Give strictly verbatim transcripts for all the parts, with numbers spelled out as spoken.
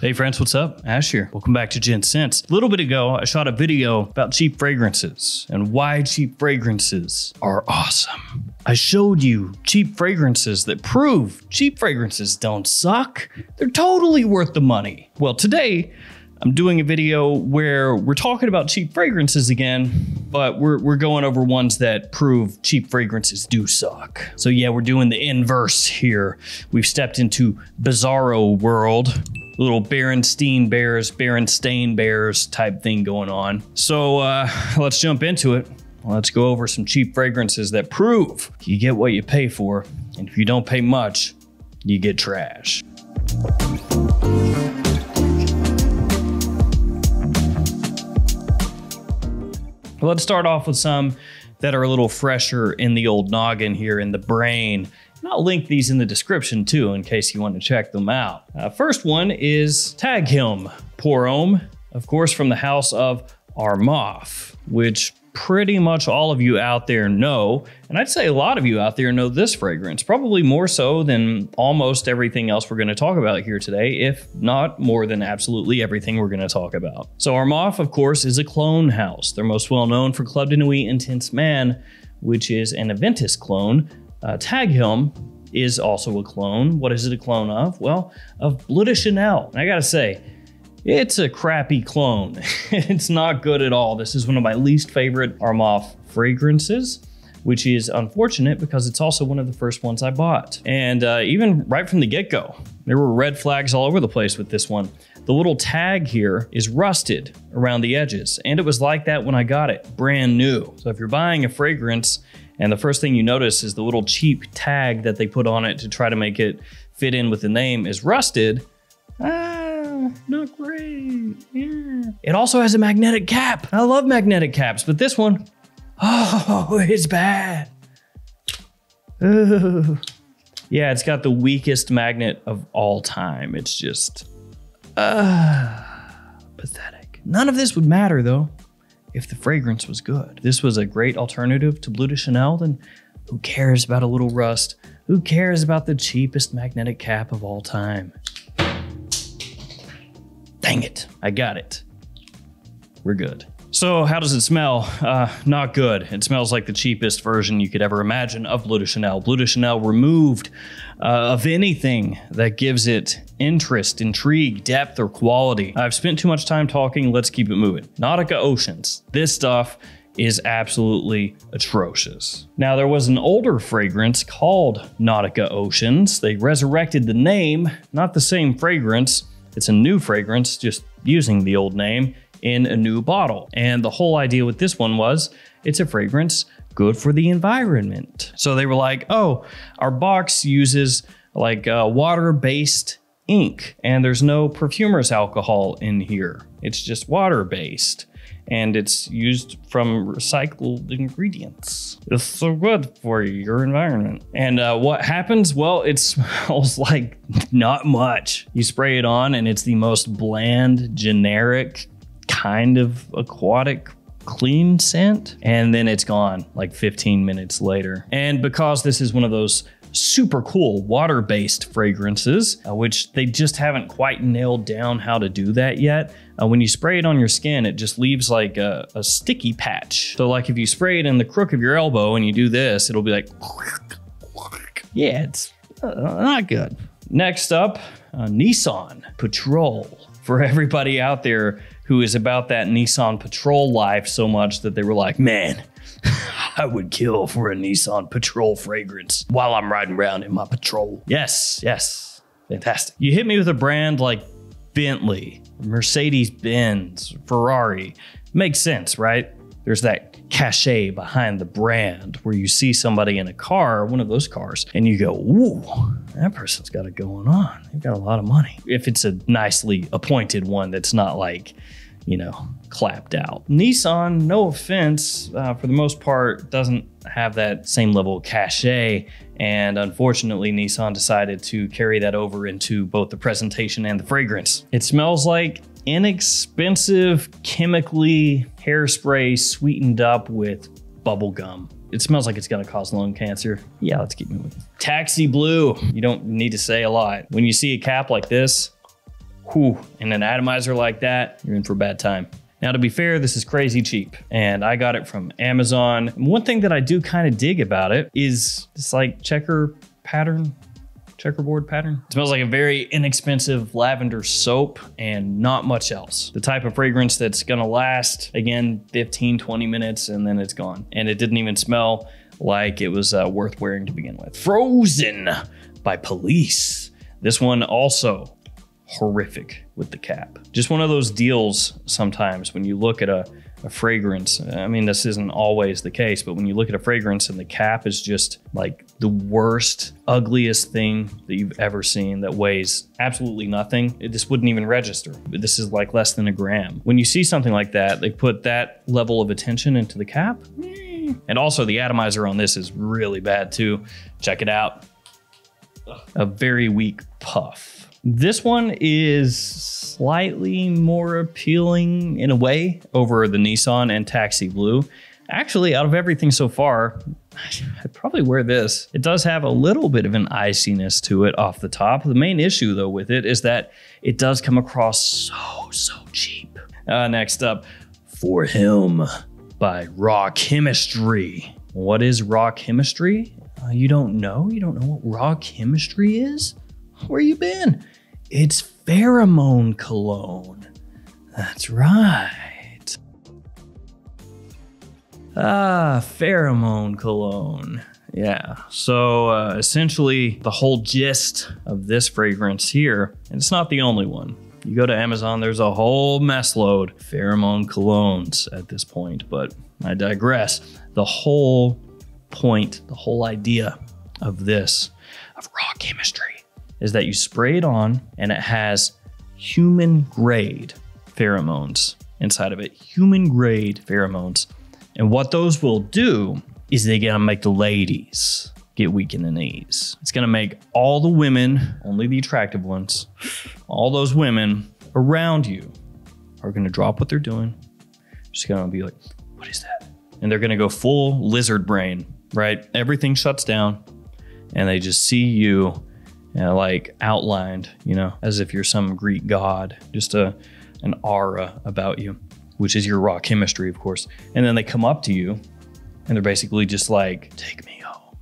Hey friends, what's up? Ash here. Welcome back to Gents Scents. A little bit ago, I shot a video about cheap fragrances and why cheap fragrances are awesome. I showed you cheap fragrances that prove cheap fragrances don't suck. They're totally worth the money. Well, today, I'm doing a video where we're talking about cheap fragrances again, but we're, we're going over ones that prove cheap fragrances do suck. So yeah, we're doing the inverse here. We've stepped into bizarro world. Little Berenstain Bears, Berenstain Bears type thing going on. So uh, let's jump into it. Let's go over some cheap fragrances that prove you get what you pay for. And if you don't pay much, you get trash. Let's start off with some that are a little fresher in the old noggin here in the brain. And I'll link these in the description too, in case you want to check them out. Uh, first one is Tag Heuer Pour Homme, of course, from the house of Armaf, which pretty much all of you out there know. And I'd say a lot of you out there know this fragrance, probably more so than almost everything else we're gonna talk about here today, if not more than absolutely everything we're gonna talk about. So Armaf, of course, is a clone house. They're most well known for Club de Nuit Intense Man, which is an Aventus clone. Uh, Tag Heuer is also a clone. What is it a clone of? Well, of Bleu Chanel. And I gotta say, it's a crappy clone. It's not good at all. This is one of my least favorite Armaf fragrances, which is unfortunate because it's also one of the first ones I bought. And uh, even right from the get-go, there were red flags all over the place with this one. The little tag here is rusted around the edges, and it was like that when I got it, brand new. So if you're buying a fragrance and the first thing you notice is the little cheap tag that they put on it to try to make it fit in with the name is rusted, ah, not great, yeah. It also has a magnetic cap. I love magnetic caps, but this one, oh, it's bad. Ooh. Yeah, it's got the weakest magnet of all time. It's just, uh, pathetic. None of this would matter though, if the fragrance was good. This was a great alternative to Bleu de Chanel, then who cares about a little rust? Who cares about the cheapest magnetic cap of all time? Dang it, I got it. We're good. So how does it smell? Uh, not good. It smells like the cheapest version you could ever imagine of Bleu de Chanel. Bleu de Chanel removed uh, of anything that gives it interest, intrigue, depth, or quality. I've spent too much time talking. Let's keep it moving. Nautica Oceans. This stuff is absolutely atrocious. Now, there was an older fragrance called Nautica Oceans. They resurrected the name, not the same fragrance. It's a new fragrance, just using the old name in a new bottle. And the whole idea with this one was it's a fragrance good for the environment. So they were like, oh, our box uses like uh, water-based ink and there's no perfumer's alcohol in here. It's just water-based and it's used from recycled ingredients. It's so good for your environment. And uh, what happens? Well, it smells like not much. You spray it on and it's the most bland, generic, kind of aquatic clean scent, and then it's gone like fifteen minutes later. And because this is one of those super cool water-based fragrances, uh, which they just haven't quite nailed down how to do that yet. Uh, when you spray it on your skin, it just leaves like a, a sticky patch. So like if you spray it in the crook of your elbow and you do this, it'll be like, yeah, it's uh, not good. Next up, uh, Nissan Patrol. For everybody out there who is about that Nissan Patrol life so much that they were like, man, I would kill for a Nissan Patrol fragrance while I'm riding around in my Patrol. Yes, yes, fantastic. You hit me with a brand like Bentley, Mercedes-Benz, Ferrari. Makes sense, right? There's that cachet behind the brand where you see somebody in a car, one of those cars, and you go, ooh, that person's got it going on. They've got a lot of money. If it's a nicely appointed one that's not like, you know, clapped out. Nissan, no offense, uh, for the most part, doesn't have that same level of cachet. And unfortunately, Nissan decided to carry that over into both the presentation and the fragrance. It smells like inexpensive, chemically hairspray sweetened up with bubble gum. It smells like it's gonna cause lung cancer. Yeah, let's keep moving. Taxi Blue. You don't need to say a lot. When you see a cap like this, whew, in an atomizer like that, you're in for a bad time. Now, to be fair, this is crazy cheap, and I got it from Amazon. One thing that I do kind of dig about it is this like checker pattern, checkerboard pattern. It smells like a very inexpensive lavender soap and not much else. The type of fragrance that's gonna last, again, fifteen, twenty minutes, and then it's gone. And it didn't even smell like it was uh, worth wearing to begin with. Frozen by Police. This one also horrific with the cap. Just one of those deals sometimes when you look at a, a fragrance. I mean, this isn't always the case, but when you look at a fragrance and the cap is just like the worst, ugliest thing that you've ever seen that weighs absolutely nothing. It just wouldn't even register. This is like less than a gram. When you see something like that, they put that level of attention into the cap. And also the atomizer on this is really bad too. Check it out. A very weak puff. This one is slightly more appealing in a way over the Nissan and Taxi Blue. Actually, out of everything so far, I'd probably wear this. It does have a little bit of an iciness to it off the top. The main issue though with it is that it does come across so, so cheap. Uh, next up, For Him by Raw Chemistry. What is Raw Chemistry? Uh, you don't know? You don't know what Raw Chemistry is? Where you been? It's pheromone cologne. That's right. Ah, pheromone cologne. Yeah. So uh, essentially the whole gist of this fragrance here, and it's not the only one. You go to Amazon, there's a whole mess load of pheromone colognes at this point, but I digress. The whole point, the whole idea of this, of Raw Chemistry, is that you spray it on and it has human grade pheromones inside of it, human grade pheromones. And what those will do is they're gonna make the ladies get weak in the knees. It's gonna make all the women, only the attractive ones, all those women around you are gonna drop what they're doing. Just gonna be like, what is that? And they're gonna go full lizard brain, right? Everything shuts down and they just see you and like outlined, you know, as if you're some Greek god, just a, an aura about you, which is your Raw Chemistry, of course. And then they come up to you and they're basically just like, take me home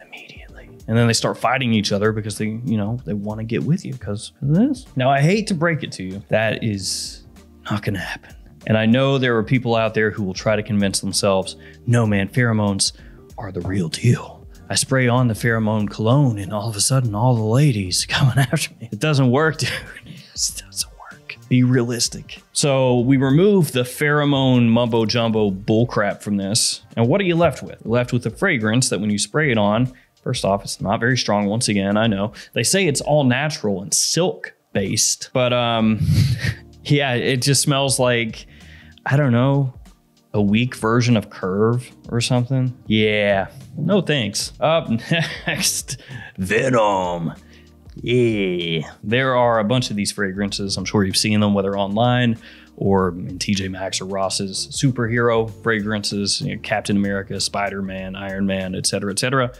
immediately. And then they start fighting each other because they, you know, they want to get with you because of this. Now, I hate to break it to you. That is not going to happen. And I know there are people out there who will try to convince themselves, no man, pheromones are the real deal. I spray on the pheromone cologne and all of a sudden all the ladies coming after me. It doesn't work, dude. It doesn't work. Be realistic. So we remove the pheromone mumbo jumbo bullcrap from this. And what are you left with? You're left with a fragrance that when you spray it on, first off, it's not very strong. Once again, I know. They say it's all natural and silk based, but um, yeah, it just smells like, I don't know, a weak version of Curve or something. Yeah, no thanks. Up next, Venom. Yeah. There are a bunch of these fragrances. I'm sure you've seen them, whether online or in T J Maxx or Ross's, superhero fragrances, you know, Captain America, Spider-Man, Iron Man, et cetera, et cetera.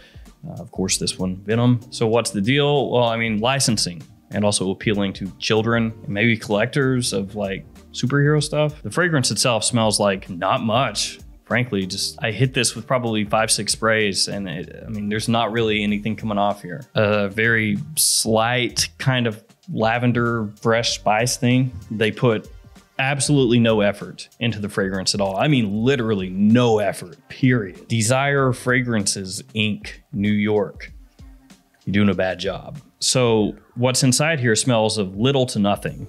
Uh, of course, this one, Venom. So what's the deal? Well, I mean, licensing and also appealing to children, and maybe collectors of like superhero stuff. The fragrance itself smells like not much. Frankly, just I hit this with probably five, six sprays and it, I mean, there's not really anything coming off here. A very slight kind of lavender, fresh spice thing. They put absolutely no effort into the fragrance at all. I mean, literally no effort, period. Desire Fragrances Incorporated, New York. You're doing a bad job. So what's inside here smells of little to nothing.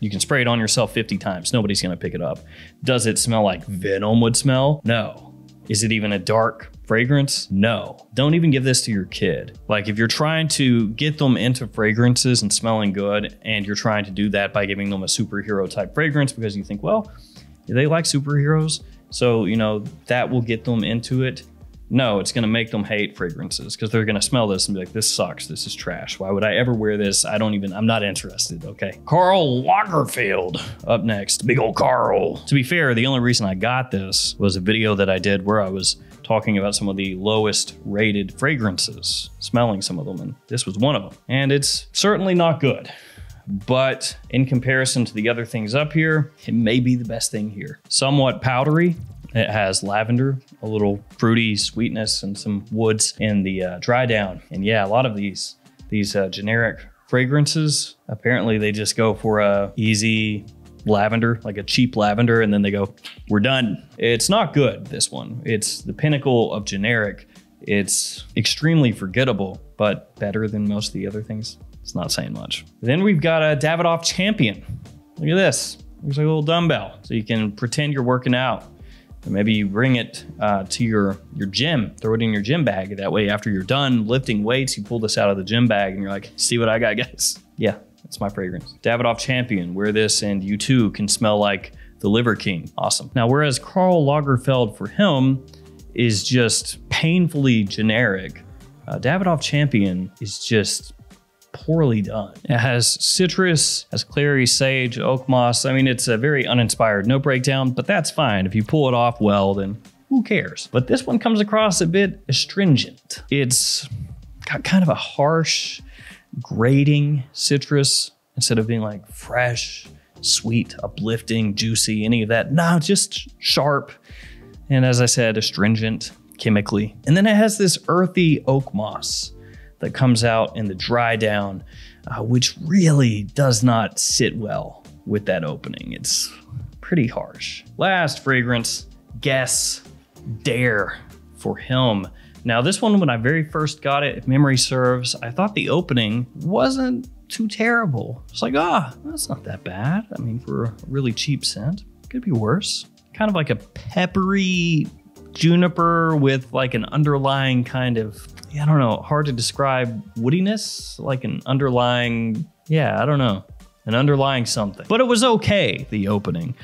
You can spray it on yourself fifty times. Nobody's gonna pick it up. Does it smell like Venom would smell? No. Is it even a dark fragrance? No. Don't even give this to your kid. Like if you're trying to get them into fragrances and smelling good, and you're trying to do that by giving them a superhero type fragrance because you think, well, they like superheroes, so you know that will get them into it. No, it's gonna make them hate fragrances because they're gonna smell this and be like, this sucks, this is trash. Why would I ever wear this? I don't even, I'm not interested, okay? Carl Lagerfeld up next, big old Carl. To be fair, the only reason I got this was a video that I did where I was talking about some of the lowest rated fragrances, smelling some of them, and this was one of them. And it's certainly not good. but in comparison to the other things up here, it may be the best thing here. Somewhat powdery. It has lavender, a little fruity sweetness, and some woods in the uh, dry down. And yeah, a lot of these, these uh, generic fragrances, apparently they just go for a easy lavender, like a cheap lavender, and then they go, we're done. It's not good, this one. It's the pinnacle of generic. It's extremely forgettable, but better than most of the other things. It's not saying much. Then we've got a Davidoff Champion. Look at this. Looks like a little dumbbell. So you can pretend you're working out. Maybe you bring it uh, to your, your gym, throw it in your gym bag. That way, after you're done lifting weights, you pull this out of the gym bag and you're like, see what I got, guys? Yeah, that's my fragrance. Davidoff Champion, wear this and you too can smell like the Liver King. Awesome. Now, whereas Carl Lagerfeld for him is just painfully generic, uh, Davidoff Champion is just poorly done. It has citrus, has clary sage, oak moss. I mean, it's a very uninspired note breakdown, but that's fine. If you pull it off well, then who cares? But this one comes across a bit astringent. It's got kind of a harsh, grating citrus instead of being like fresh, sweet, uplifting, juicy, any of that. No, just sharp. And as I said, astringent chemically. And then it has this earthy oak moss that comes out in the dry down, uh, which really does not sit well with that opening. It's pretty harsh. Last fragrance, Guess Dare for Him. Now this one, when I very first got it, if memory serves, I thought the opening wasn't too terrible. It's like, ah, oh, that's not that bad. I mean, for a really cheap scent, could be worse. Kind of like a peppery juniper with like an underlying kind of, I don't know, hard to describe woodiness, like an underlying, yeah, I don't know, an underlying something. But it was okay, the opening.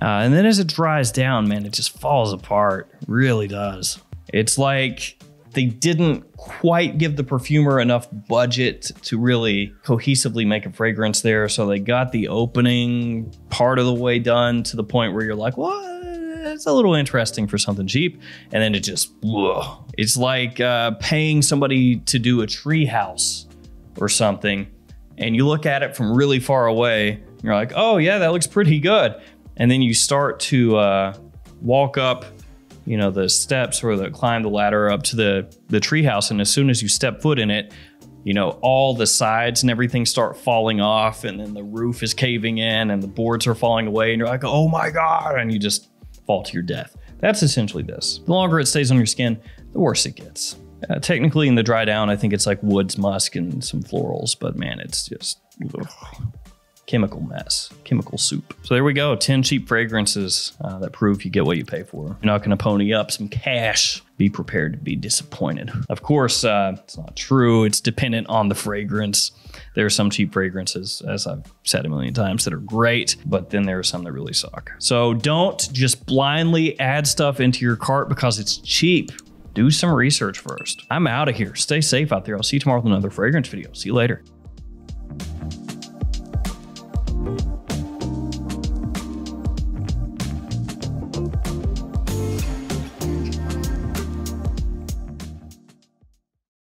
Uh, and then as it dries down, man, it just falls apart, it really does. It's like they didn't quite give the perfumer enough budget to really cohesively make a fragrance there. So they got the opening part of the way done to the point where you're like, what? It's a little interesting for something cheap. And then it just, whoa. It's like uh, paying somebody to do a tree house or something. And you look at it from really far away. And you're like, oh yeah, that looks pretty good. And then you start to uh, walk up, you know, the steps or the climb the ladder up to the, the tree house. And as soon as you step foot in it, you know, all the sides and everything start falling off. And then the roof is caving in and the boards are falling away. And you're like, oh my God. And you just fall to your death. That's essentially this. The longer it stays on your skin, the worse it gets. Uh, technically in the dry down, I think it's like woods, musk, and some florals, but man, it's just ugh, chemical mess, chemical soup. So there we go, ten cheap fragrances uh, that prove you get what you pay for. You're not gonna pony up some cash. Be prepared to be disappointed. Of course, uh, it's not true. It's dependent on the fragrance. There are some cheap fragrances, as I've said a million times, that are great, but then there are some that really suck. So don't just blindly add stuff into your cart because it's cheap. Do some research first. I'm out of here. Stay safe out there. I'll see you tomorrow with another fragrance video. See you later.